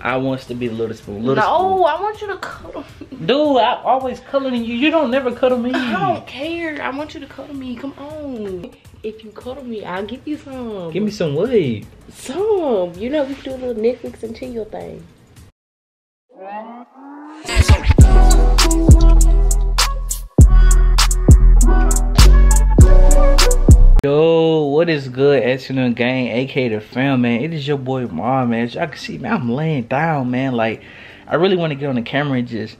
I want us to be Little Spoon. No, I want you to cuddle me. Dude, I'm always cuddling you. You don't never cuddle me. I don't care. I want you to cuddle me. Come on. If you cuddle me, I'll give you some. Give me some weed. Some. You know, we can do a little Netflix and chill thing. Yo, what is good, Excellent Gang, aka the fam, man? It is your boy Mar, man. As y'all can see, man, I'm laying down, man. Like, I really want to get on the camera and just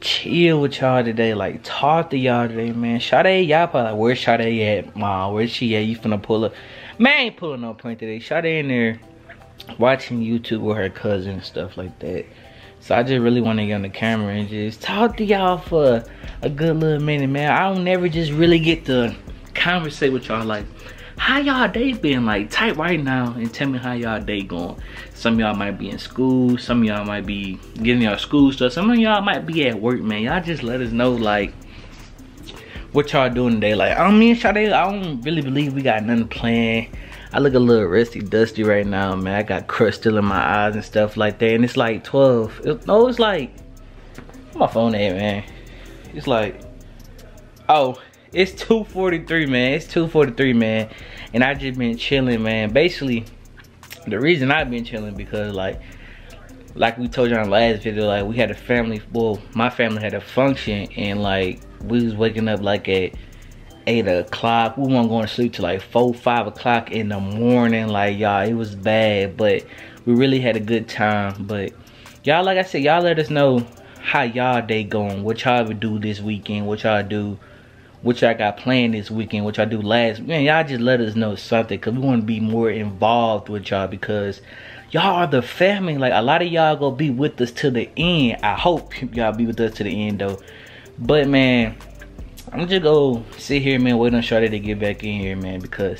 chill with y'all today. Like, talk to y'all today, man. Sh'Day, y'all probably like, where's Sh'Day at, Ma? Where's she at? You finna pull up? Man, I ain't pulling no point today. Sh'Day in there watching YouTube with her cousin and stuff like that. So I just really want to get on the camera and just talk to y'all for a good little minute, man. I don't never just really get to conversate with y'all like, how y'all day been? Like, type right now and tell me how y'all day going. Some y'all might be in school, some y'all might be getting y'all school stuff, some of y'all might be at work, man. Y'all just let us know like what y'all doing today. Like, I mean, Sh'Day, I don't really believe we got nothing planned. I look a little rusty dusty right now, man. I got crust still in my eyes and stuff like that, and it's like 12. It's like, where my phone at, man? It's like, oh, it's 2:43, man. It's 2:43, man, and I just been chilling, man. Basically, the reason I've been chilling because, like we told you on the last video, like we had a family. Well, my family had a function, and like we was waking up like at 8 o'clock. We weren't going to sleep till like 4, 5 o'clock in the morning. Like, y'all, it was bad, but we really had a good time. But y'all, like I said, y'all let us know how y'all day going. What y'all would do this weekend? What y'all do? Which I got planned this weekend, which I do last, man. Y'all just let us know something, cause we want to be more involved with y'all, because y'all are the family. Like, a lot of y'all gonna be with us to the end. I hope y'all be with us to the end though. But man, I'm just gonna sit here, man, wait on Sh'Day to get back in here, man, because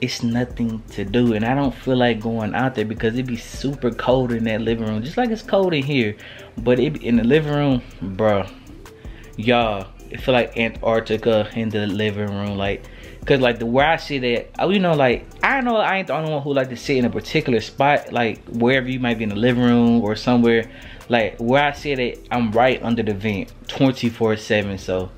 it's nothing to do, and I don't feel like going out there because it'd be super cold in that living room, just like it's cold in here. But it be in the living room, bro. Y'all, it feel like Antarctica in the living room, like, cause like the where I sit at, you know, like, I know I ain't the only one who like to sit in a particular spot, like wherever you might be in the living room or somewhere, like where I sit at, I'm right under the vent 24/7. So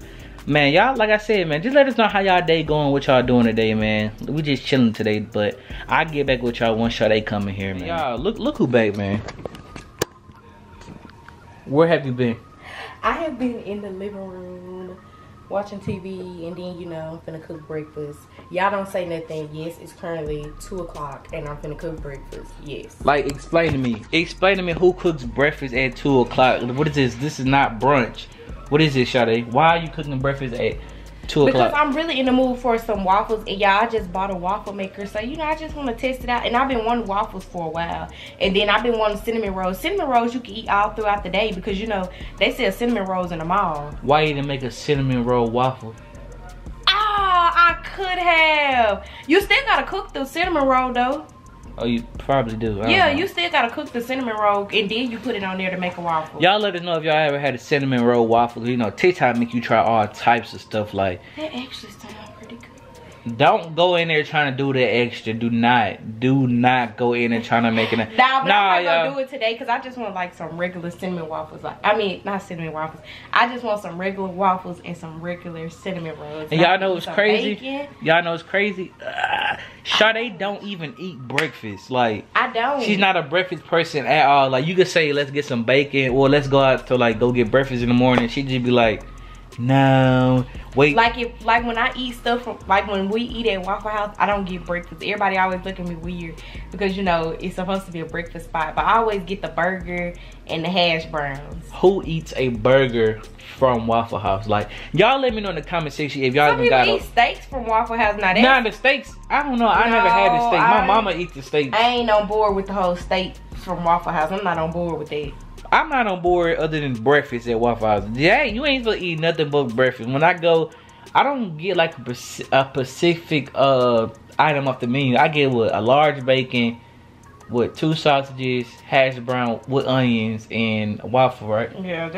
man, y'all, like I said, man, just let us know how y'all day going, what y'all doing today, man. We just chilling today, but I get back with y'all once Sh'Day coming here, man. Y'all, look who back, man. Where have you been? I have been in the living room watching TV, and then, you know, I'm finna cook breakfast. Y'all don't say nothing. Yes, it's currently 2 o'clock and I'm finna cook breakfast. Yes. Like, explain to me who cooks breakfast at 2 o'clock. What is this? This is not brunch. What is this, Sh'Day? Why are you cooking breakfast at 2 o'clock? Because I'm really in the mood for some waffles, and y'all, I just bought a waffle maker, so you know, I just want to test it out. And I've been wanting waffles for a while, and then I've been wanting cinnamon rolls. Cinnamon rolls you can eat all throughout the day, because you know they sell cinnamon rolls in the mall. Why you didn't make a cinnamon roll waffle? Oh, I could have. You still gotta cook the cinnamon roll though. Oh, you probably do. Yeah, you still gotta cook the cinnamon roll, and then you put it on there to make a waffle. Y'all let us know if y'all ever had a cinnamon roll waffle. You know, TikTok make you try all types of stuff. Like, that actually sounds pretty good. Don't go in there trying to do the extra. Do not go in there trying to make it. Nah, I'm not gonna do it today, cause I just want like some regular cinnamon waffles. Like, I mean, not cinnamon waffles. I just want some regular waffles and some regular cinnamon rolls. And y'all know it's crazy. Y'all know it's crazy. Sh'Day don't even eat breakfast. Like, I don't. She's not a breakfast person at all. Like, you could say, let's get some bacon, or let's go out to like go get breakfast in the morning. She'd just be like, no, wait. Like, if like when I eat stuff from, like when we eat at Waffle House, I don't get breakfast. Everybody always look at me weird because, you know, it's supposed to be a breakfast spot, but I always get the burger and the hash browns. Who eats a burger from Waffle House? Like, y'all let me know in the comment section if y'all even got it. Some people eat steaks from Waffle House. Nah, the steaks, I don't know. I never had a steak. My mama eats the steaks. I ain't on board with the whole steak from Waffle House. I'm not on board with that. I'm not on board other than breakfast at Waffle House. Yeah, you ain't supposed to eat nothing but breakfast. When I go, I don't get like a specific item off the menu. I get what, a large bacon with 2 sausages, hash brown with onions, and waffle, right? Yeah,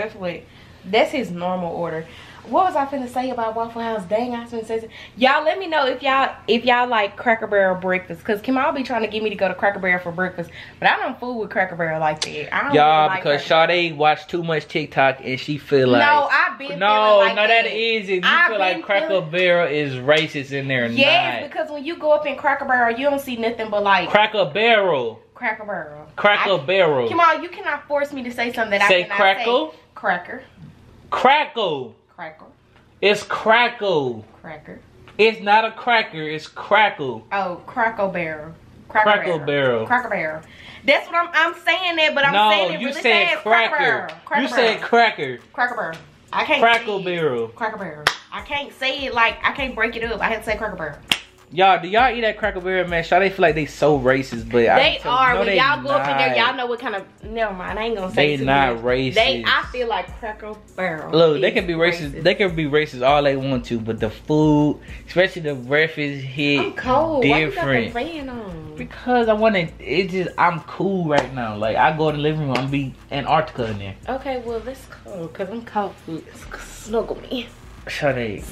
that's his normal order. what was I finna say about Waffle House? Dang, I was finna say. Y'all let me know if y'all like Cracker Barrel breakfast, cause Kehe'Mal be trying to get me to go to Cracker Barrel for breakfast, but I don't fool with Cracker Barrel like that. I don't like because Sh'Day watched too much TikTok and she feel like that isn't. You feel like Cracker Barrel is racist in there. Yes, because when you go up in Cracker Barrel, you don't see nothing but like Cracker Barrel. Cracker Barrel. Cracker Barrel. Kehe'Mal, you cannot force me to say something that I cannot say. Cracker. Crackle. Crackle. It's crackle. Cracker. It's not a cracker. It's crackle. Oh, Cracker Barrel. Cracker Barrel. Cracker Barrel. That's what I'm saying that, but I'm saying it really fast. No, you said cracker. You said cracker. Cracker Barrel. I can't. Cracker Barrel. Cracker Barrel. I can't say it like I can't break it up. I have to say Cracker Barrel. Y'all, do y'all eat at Cracker Barrel, man? Sh'Day feel like they so racist, but they are. When y'all go up in there, y'all know what kind of. Never mind, I ain't gonna say they not racist. I feel like Cracker Barrel. Look, they can be racist. They can be racist all they want to, but the food, especially the breakfast, hit I'm cold. Different. Why you got the fan on? Because I want to. It's just I'm cool right now. Like I go to the living room, I'm be Antarctica in there. Okay, well that's cold because I'm cold. Snuggle me. Sh'Day,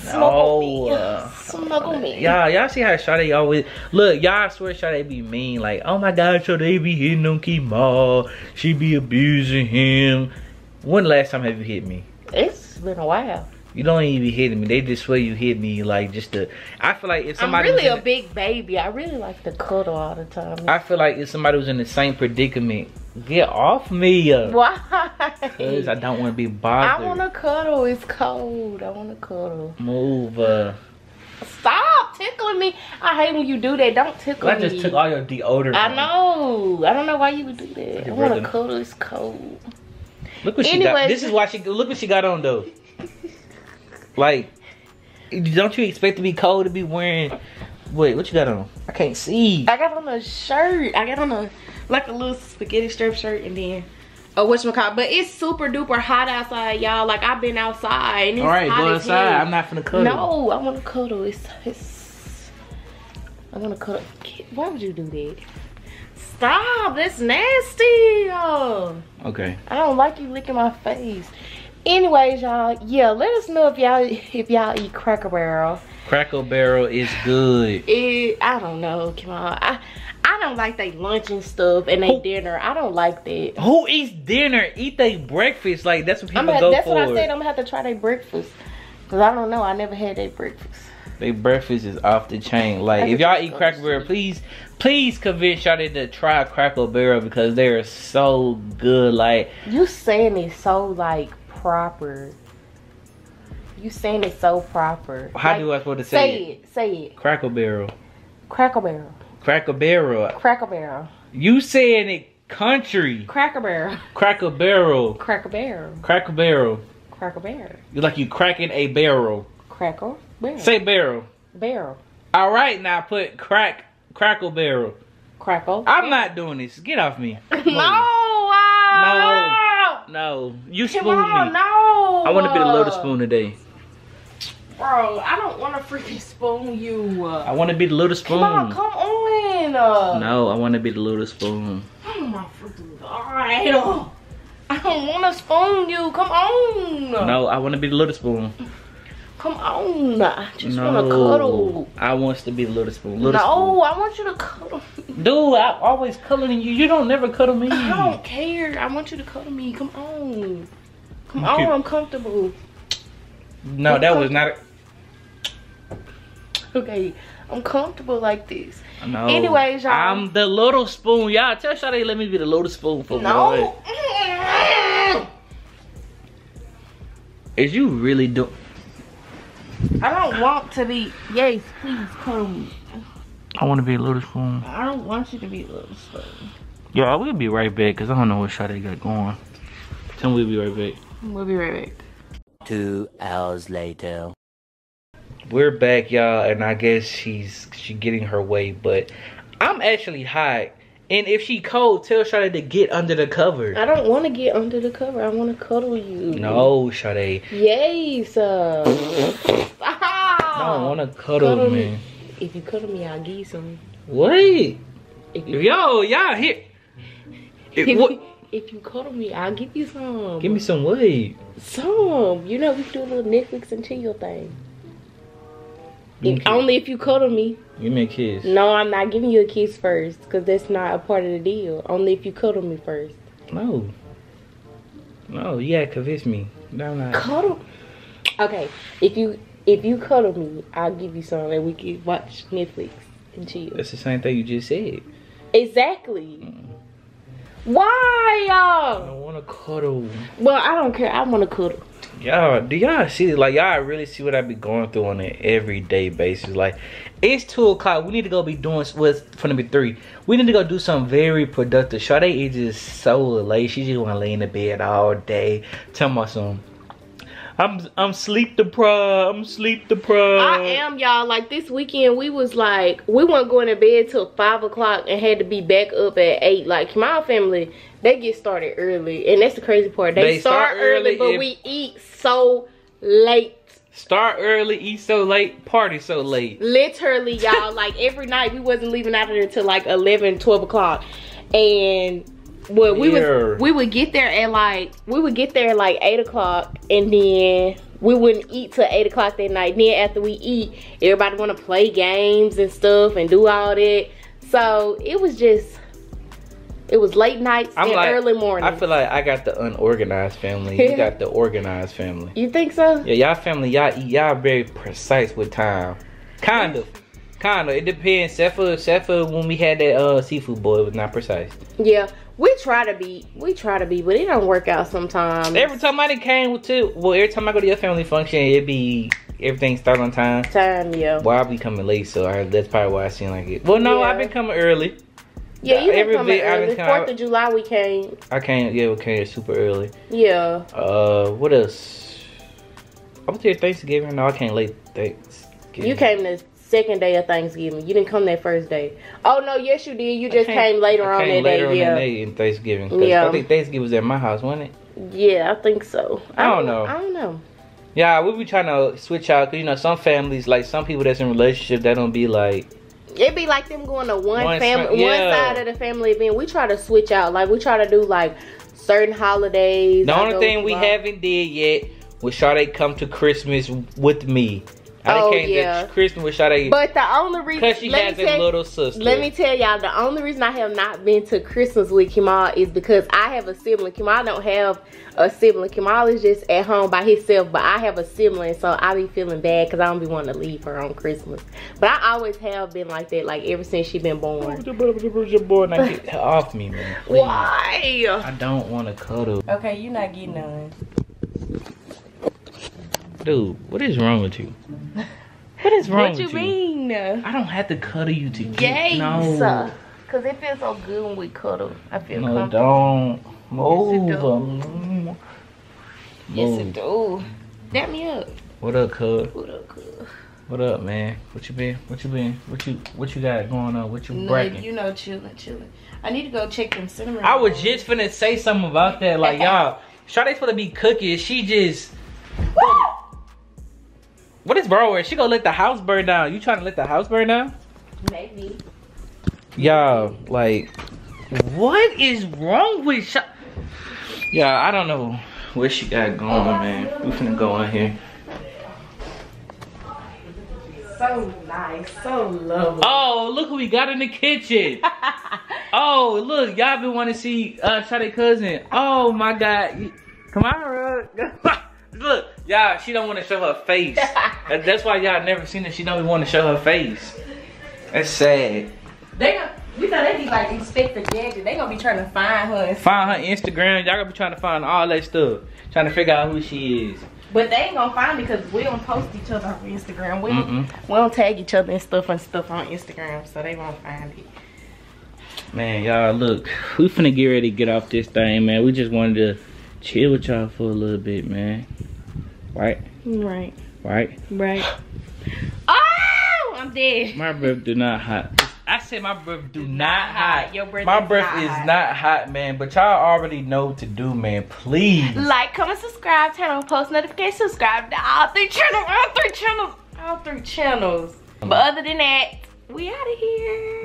snuggle me. Y'all see how Sh'Day always look. Y'all swear Sh'Day be mean. Like, oh my God, Sh'Day be hitting on Kehe'Mal. She be abusing him. When last time have you hit me? It's been a while. You don't even be hitting me. They just swear you hit me. Like just the. I feel like if somebody. I'm really a big baby. I really like to cuddle all the time. I feel like if somebody was in the same predicament. Get off me. Why? Because I don't want to be bothered. I want to cuddle. It's cold. I want to cuddle. Move. Stop tickling me. I hate when you do that. Don't tickle me. I just took all your deodorant. I know. I don't know why you would do that. I want to cuddle. It's cold. Look what she got. This is why she... Look what she got on, though. Like, don't you expect to be cold to be wearing... Wait, what you got on? I can't see. I got on a shirt. I got on a... Like a little spaghetti strip shirt and then whatchamacallit. But it's super duper hot outside, y'all. Like I've been outside and it's alright, go outside. I'm not finna cuddle. No, I wanna cuddle. I wanna cuddle. Why would you do that? Stop, that's nasty. Okay. I don't like you licking my face. Anyways, y'all, yeah, let us know if y'all eat Cracker Barrel. Cracker Barrel is good. I don't know, Kehe'Mal. I don't like they lunch and stuff and they dinner. I don't like that. Who eats dinner? Eat they breakfast. Like that's what people go that's for. That's what I said. I'm gonna have to try their breakfast because I don't know. I never had their breakfast. Their breakfast is off the chain. Like if y'all eat Cracker Barrel, please convince y'all to try Cracker Barrel because they are so good. Like you saying it so like proper. You saying it so proper. How like, do I supposed to say it? Say it. Cracker Barrel. Cracker Barrel. Cracker Barrel. Cracker Barrel. You saying it country. Cracker Barrel. Cracker Barrel. Cracker Barrel. Cracker Barrel. Cracker Barrel. You like you cracking a barrel. Cracker Barrel. Say barrel. Barrel. All right, now put Cracker Barrel. Crackle. I'm not doing this. Get off me. No. You spoon me. No. I want to be the loaded spoon today. Bro, I don't want to freaking spoon you. I want to be the little spoon. Come on. No, I want to be the little spoon. Oh my freaking God. I don't want to spoon you. Come on. No, I want to be the little spoon. Come on. I just want to cuddle. I want to be the little spoon. I want you to cuddle me. Dude, I'm always cuddling you. You don't never cuddle me. I don't care. I want you to cuddle me. Come on. Come on. I'm comfortable. No, that was not... Okay, I'm comfortable like this. No. Anyways, y'all. I'm the little spoon. Y'all tell Sh'Day let me be the little spoon for no. Is you really doing? I don't want to be. Yes, please cuddle me. I want to be a little spoon. I don't want you to be a little spoon. Yeah, we'll be right back because I don't know what Sh'Day got going. Tell me we'll be right back. We'll be right back. 2 hours later. We're back, y'all, and I guess she's getting her way, but I'm actually hot. And if she cold, tell Sh'Day to get under the cover. I don't want to get under the cover. I want to cuddle you. No, Sh'Day. Yes. I don't want to cuddle me. If you cuddle me, I'll give you some. What? If y'all here. If, what? If you cuddle me, I'll give you some. Give me some what? Some. You know, we can do a little Netflix and chill thing. Only if you cuddle me. Give me a kiss. No, I'm not giving you a kiss first, because that's not a part of the deal. Only if you cuddle me first. No. No, you gotta convince me. No, I'm not. Cuddle? Okay, if you cuddle me, I'll give you some and we can watch Netflix and chill. That's the same thing you just said. Exactly. Why y'all? I don't wanna cuddle. Well, I don't care. I wanna cuddle. Y'all, do y'all see this? Like, y'all really see what I be going through on an everyday basis. Like, it's 2 o'clock. We need to go be doing what's gonna be 3. We need to go do something very productive. Sh'Day is just so late. She just wanna lay in the bed all day. Tell me something. I'm sleep deprived. I'm sleep deprived. I am, y'all. Like, this weekend, we weren't going to bed till 5 o'clock and had to be back up at 8. Like, my family, they get started early, and that's the crazy part. They start early, but we eat so late. Start early, eat so late, party so late. Literally, y'all. Like, every night we wasn't leaving out of there till like 11, 12 o'clock, and. Well, we would get there at like 8 o'clock, and then we wouldn't eat till 8 o'clock that night. Then after we eat, everybody want to play games and stuff and do all that. So it was just, it was late nights and early mornings. I feel like I got the unorganized family. You got the organized family. You think so? Yeah, y'all family, y'all very precise with time, kind of. Kinda, it depends. Except for when we had that seafood boil, it was not precise. Yeah, we try to be, but it don't work out sometimes. Every time I go to your family function, it be everything start on time. Yeah. Well, I be coming late, so that's probably why I seem like it. Well, no, yeah. I've been coming early. Yeah, you been coming early. 4th of July we came. I came. Yeah, we came super early. Yeah. What else? I was here Thanksgiving. No, I came late Thanksgiving. You came this. Second day of Thanksgiving. You didn't come that first day. Oh, no, yes, you did. You just came later on that day. Yeah, later on in Thanksgiving. Yeah. I think Thanksgiving was at my house, wasn't it? Yeah, I think so. I don't know. Yeah, we be trying to switch out. Because, you know, some families, like some people that's in relationships, they don't be like. It be like them going to one side of the family event. We try to switch out. Like, we try to do, like, certain holidays. The only thing we haven't did yet was Sh'Day come to Christmas with me. But the only reason, because she has a little sister. Let me tell y'all, the only reason I have not been to Christmas with Kehe'Mal is because I have a sibling. Kehe'Mal don't have a sibling. Kehe'Mal is just at home by himself, but I have a sibling, so I be feeling bad because I don't be wanting to leave her on Christmas. But I always have been like that, like ever since she been born. Get off me, man. Please. Why? I don't want to cuddle. Okay, you're not getting none. Dude, what is wrong with you? What is wrong with you? What you mean? I don't have to cuddle you to get you. No. Because it feels so good when we cuddle. I feel comfortable. Don't move. Yes, it do. Yes, it do. Dap me up. What up, cuz? What up, cuz? What up, man? What you got going on? What you bragging? You know, chilling. I need to go check them cinnamon. I was just finna say something about that. Like, y'all, Sh'Day's supposed to be cooking. She just... What is wrong with her? She gonna let the house burn down. You trying to let the house burn down? Maybe. Y'all, like, what is wrong with Sh'Day? Yeah, I don't know what she got going on, man. We finna go in here. So nice, so lovely. Oh, look who we got in the kitchen. Oh, look, y'all been wanting to see Sh'Day cousin. Oh my God. Come on, bro. Look, y'all, she don't want to show her face. That's why y'all never seen her. She don't want to show her face. That's sad. We know they be like inspector gadget. They gonna be trying to find her. Find her Instagram. Y'all gonna be trying to find all that stuff. Trying to figure out who she is. But they ain't gonna find me because we don't post each other on Instagram. We don't tag each other and stuff on Instagram. So they won't find it. Man, y'all, look. We finna get ready to get off this thing, man. We just wanted to chill with y'all for a little bit, man. Right. Oh, I'm dead. My breath do not hot. I said my breath do not hot. Your breath my is breath not is hot. Not hot, man. But y'all already know what to do, man. Please like, comment, subscribe, turn on post notifications, subscribe to all three channels. But other than that, we out of here.